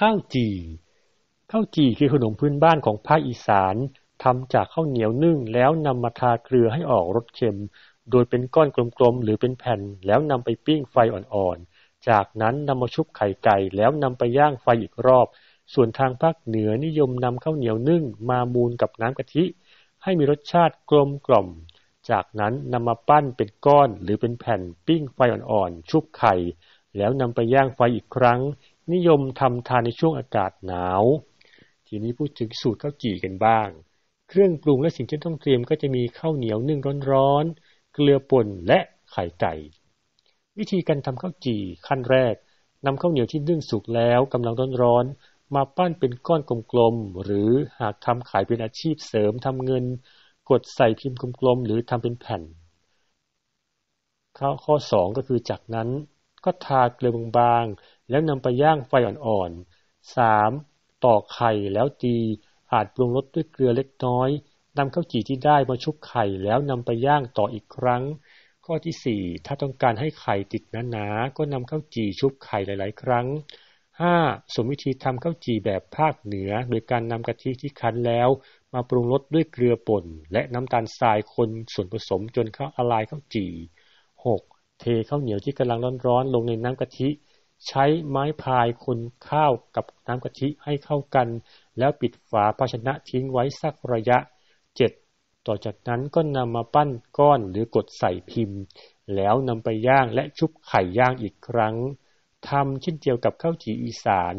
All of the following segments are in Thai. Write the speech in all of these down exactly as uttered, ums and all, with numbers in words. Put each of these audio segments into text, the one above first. ข้าวจี่ข้าวจี่คือขนมพื้นบ้านของภาคอีสานทำจากข้าวเหนียวนึ่งแล้วนำมาทาเกลือให้ออกรสเค็มโดยเป็นก้อนกลมๆหรือเป็นแผ่นแล้วนำไปปิ้งไฟอ่อนๆจากนั้นนำมาชุบไข่ไก่แล้วนำไปย่างไฟอีกรอบส่วนทางภาคเหนือนิยมนำข้าวเหนียวนึ่งมามูนกับน้ำกะทิให้มีรสชาติกลมกล่อมจากนั้นนำมาปั้นเป็นก้อนหรือเป็นแผ่นปิ้งไฟอ่อนๆชุบไข่แล้วนำไปย่างไฟอีกครั้งนิยมทำทานในช่วงอากาศหนาวทีนี้พูดถึงสูตรข้าวจี่กันบ้างเครื่องปรุงและสิ่งที่ต้องเตรียมก็จะมีข้าวเหนียวนึ่งร้อนๆเกลือป่นและไข่ไก่วิธีการทำข้าวจี่ขั้นแรกนำข้าวเหนียวที่นึ่งสุกแล้วกำลังร้อนๆมาปั้นเป็นก้อนกลมๆหรือหากทำขายเป็นอาชีพเสริมทำเงินกดใส่พิมพ์กลมๆหรือทำเป็นแผ่นข้อสองก็คือจากนั้นก็ทาเกลือบางๆแล้วนำไปย่างไฟอ่อนๆสามตอกไข่แล้วตีอาจปรุงรสด้วยเกลือเล็กน้อยนำข้าวจี่ที่ได้มาชุบไข่แล้วนำไปย่างต่ออีกครั้งข้อที่สี่ถ้าต้องการให้ไข่ติดหนาๆก็นำข้าวจี่ชุบไข่หลายๆครั้งห้าสมวิธีทำข้าวจี่แบบภาคเหนือโดยการนำกะทิที่คั้นแล้วมาปรุงรสด้วยเกลือป่นและน้ำตาลทรายคนส่วนผสมจนเข้าละลายข้าวจี่หกเทข้าวเหนียวที่กำลังร้อนๆลงในน้ำกะทิใช้ไม้พายคนข้าวกับน้ำกะทิให้เข้ากันแล้วปิดฝาภาชนะทิ้งไว้สักระยะเจ็ดต่อจากนั้นก็นำมาปั้นก้อนหรือกดใส่พิมพ์แล้วนำไปย่างและชุบไข่ย่างอีกครั้งทำเช่นเดียวกับข้าวจี่อีสาน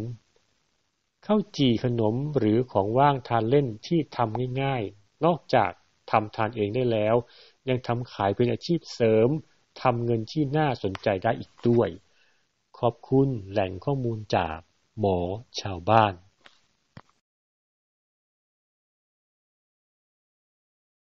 ข้าวจี่ขนมหรือของว่างทานเล่นที่ทำง่ายๆนอกจากทำทานเองได้แล้วยังทำขายเป็นอาชีพเสริมทำเงินที่น่าสนใจได้อีกด้วยขอบคุณแหล่งข้อมูลจากหมอชาวบ้าน